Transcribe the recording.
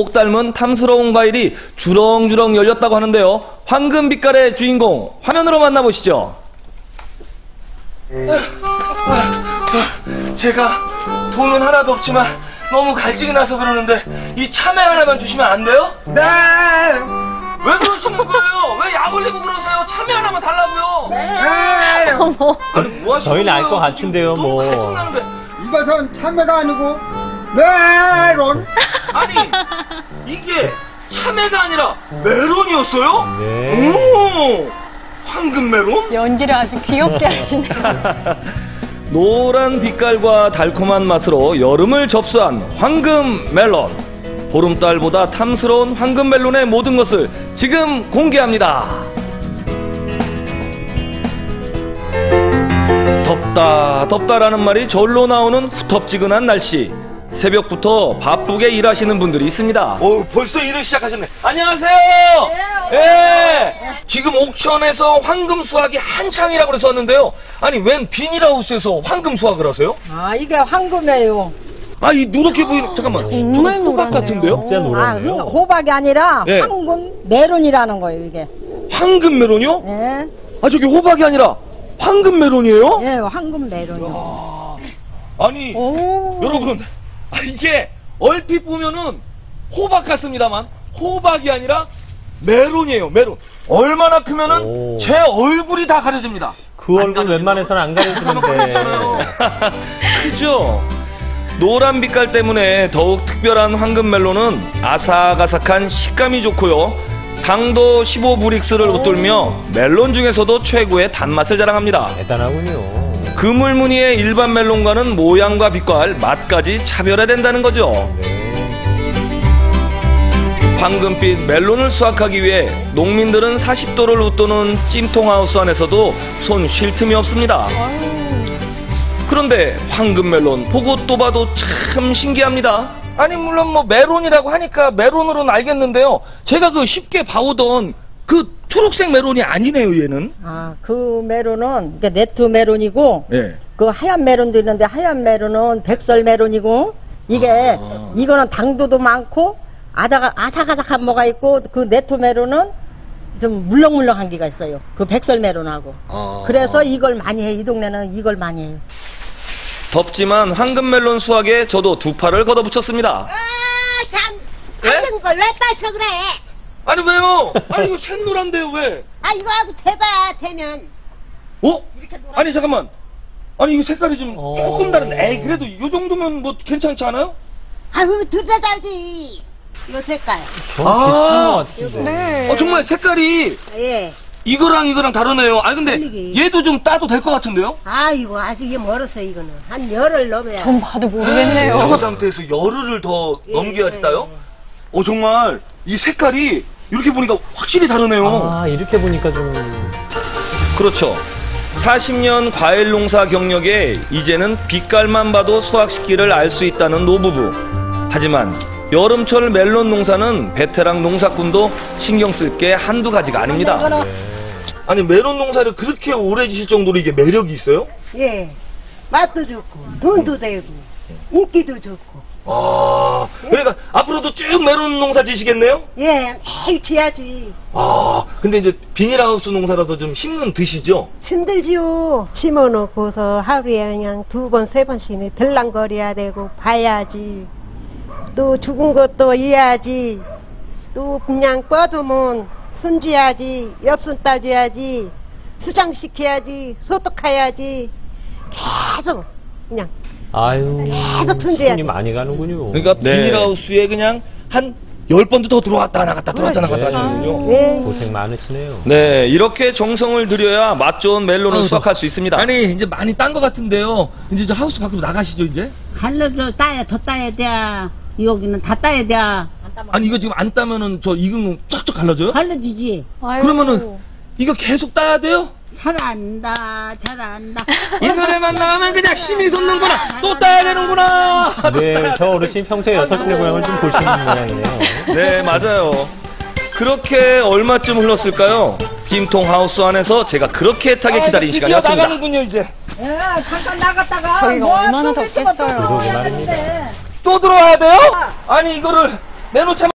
꼭 닮은 탐스러운 과일이 주렁주렁 열렸다고 하는데요. 황금 빛깔의 주인공 화면으로 만나보시죠. 제가 돈은 하나도 없지만 너무 갈증이 나서 그러는데 이 참외 하나만 주시면 안 돼요? 네! 왜 그러시는 거예요? 왜 약 올리고 그러세요? 참외 하나만 달라고요! 네! 아니 뭐 하시는 저희는 알 것 같은데요 뭐. 이것은 참외가 아니고 메론! 아니 이게 참외가 아니라 메론이었어요? 네. 오! 황금 메론? 연기를 아주 귀엽게 하시네요. 노란 빛깔과 달콤한 맛으로 여름을 접수한 황금 멜론. 보름달보다 탐스러운 황금 멜론의 모든 것을 지금 공개합니다. 덥다 덥다라는 말이 절로 나오는 후텁지근한 날씨. 새벽부터 바쁘게 일하시는 분들이 있습니다. 오, 벌써 일을 시작하셨네. 안녕하세요. 예. 네, 네. 지금 옥천에서 황금 수확이 한창이라고 그래서 왔는데요. 아니 웬 비닐하우스에서 황금 수확을 하세요? 아 이게 황금이에요. 아 이 누렇게 보이는 잠깐만. 정말 호박 같은데요? 진짜 노랗네요. 아, 호박이 아니라 네. 황금 메론이라는 거예요 이게. 황금 메론이요? 예. 네. 아 저기 호박이 아니라 황금 메론이에요? 예, 네, 황금 메론이요. 야. 아니 오. 여러분. 이게 얼핏 보면은 호박 같습니다만 호박이 아니라 메론이에요. 메론. 얼마나 크면은 오. 제 얼굴이 다 가려집니다. 그 얼굴 웬만해서는 안 가려지는데. 그죠? 노란 빛깔 때문에 더욱 특별한 황금 멜론은 아삭아삭한 식감이 좋고요. 당도 15브릭스를 웃돌며 멜론 중에서도 최고의 단맛을 자랑합니다. 대단하군요. 그물 무늬의 일반 멜론과는 모양과 빛깔, 맛까지 차별해야 된다는 거죠. 황금빛 멜론을 수확하기 위해 농민들은 40도를 웃도는 찜통하우스 안에서도 손 쉴 틈이 없습니다. 그런데 황금 멜론 보고 또 봐도 참 신기합니다. 아니 물론 뭐 메론이라고 하니까 메론으로는 알겠는데요. 제가 그 쉽게 봐오던 그 초록색 메론이 아니네요, 얘는. 아, 그 메론은 이게 네트 메론이고, 네. 그 하얀 메론도 있는데 하얀 메론은 백설 메론이고, 이게 아. 이거는 당도도 많고 아삭아삭한 뭐가 있고 그 네트 메론은 좀 물렁물렁한 게가 있어요. 그 백설 메론하고. 아. 그래서 이걸 많이 해. 이 동네는 이걸 많이 해요. 덥지만 황금 멜론 수확에 저도 두 팔을 걷어붙였습니다. 아, 참 황금 걸 왜 따셔 그래? 아니 왜요? 아니 이거 샛노란데요 왜? 아 이거 하고 대봐 대면. 어? 아니 잠깐만. 아니 이거 색깔이 좀 조금 다른데. 에이 그래도 이 정도면 뭐 괜찮지 않아요? 아 이거 둘 다 다르지. 이거 색깔. 아 비슷한 것 같은데. 네. 정말 색깔이. 예. 이거랑 이거랑 다르네요. 아니 근데 달리기. 얘도 좀 따도 될 것 같은데요? 아 이거 아직 이게 멀었어요 이거는. 한 열흘 넘어야. 전 봐도 모르겠네요. 저 상태에서 열흘을 더 예, 넘겨야지 따요? 예, 예. 정말 이 색깔이 이렇게 보니까 확실히 다르네요. 아 이렇게 보니까 좀 그렇죠. 40년 과일 농사 경력에 이제는 빛깔만 봐도 수확 시기를 알 수 있다는 노부부. 하지만 여름철 멜론 농사는 베테랑 농사꾼도 신경 쓸 게 한두 가지가 아닙니다. 아니 멜론 농사를 그렇게 오래 지실 정도로 이게 매력이 있어요? 예. 맛도 좋고 돈도 되고 인기도 좋고. 아, 그러니까 예? 앞으로도 쭉 메론 농사 지시겠네요? 예, 매일 지야지. 아, 근데 이제 비닐하우스 농사라서 좀 힘은 드시죠? 힘들지요. 심어놓고서 하루에 그냥 두 번, 세 번씩 들랑거려야 되고 봐야지. 또 죽은 것도 이어야지. 또 그냥 뻗으면 순주야지, 엽순 따줘야지, 수장시켜야지, 소독해야지. 계속 그냥. 아유, 계속 손질해야 돼. 많이 가는군요. 그러니까 네. 비닐하우스에 그냥 한 10번도 더 들어왔다 나갔다 들어왔다 나갔다 하시는군요. 네. 고생 많으시네요. 네, 이렇게 정성을 들여야 맛 좋은 멜론을 수확할 수 있습니다. 아니 이제 많이 딴 것 같은데요. 이제 저 하우스 밖으로 나가시죠 이제. 갈래를 따야 더 따야 돼. 여기는 다 따야 돼. 아니 이거 지금 안 따면은 저 익은 거 쫙쫙 갈라져요? 갈라지지. 그러면은 이거 계속 따야 돼요? 잘한다 잘한다 이 노래만 나오면 그냥 심이 솟는구나 또 따야 되는구나. 네, 저 어르신 평소에 여섯시내 고향을 좀 보시는 모양이네요. 네 맞아요. 그렇게 얼마쯤 흘렀을까요? 찜통 하우스 안에서 제가 그렇게 애타게 기다린 시간이 왔습니다. 나가는군요 이제. 야, 잠깐 나갔다가 저희가 얼마나 덥겠어요. 또 들어와야 돼요? 아니 이거를 내놓자마자